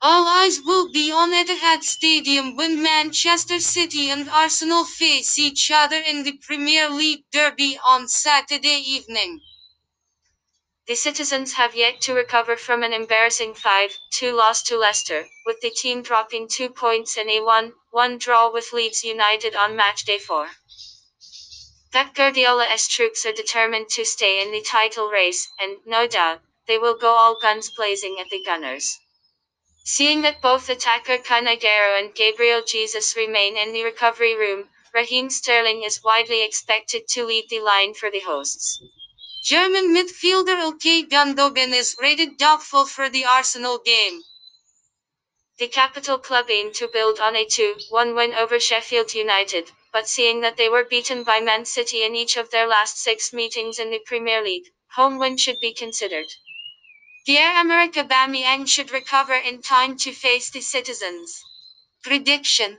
All eyes will be on Etihad Stadium when Manchester City and Arsenal face each other in the Premier League Derby on Saturday evening. The citizens have yet to recover from an embarrassing 5-2 loss to Leicester, with the team dropping 2 points and a 1-1 draw with Leeds United on matchday 4. Pep Guardiola's troops are determined to stay in the title race, and, no doubt, they will go all guns blazing at the Gunners. Seeing that both attacker Kanagero and Gabriel Jesus remain in the recovery room, Raheem Sterling is widely expected to lead the line for the hosts. German midfielder Ilkay Gundogan is rated doubtful for the Arsenal game. The capital club aimed to build on a 2-1 win over Sheffield United, but seeing that they were beaten by Man City in each of their last 6 meetings in the Premier League, home win should be considered. Pierre America Bamiyang should recover in time to face the citizens. Prediction.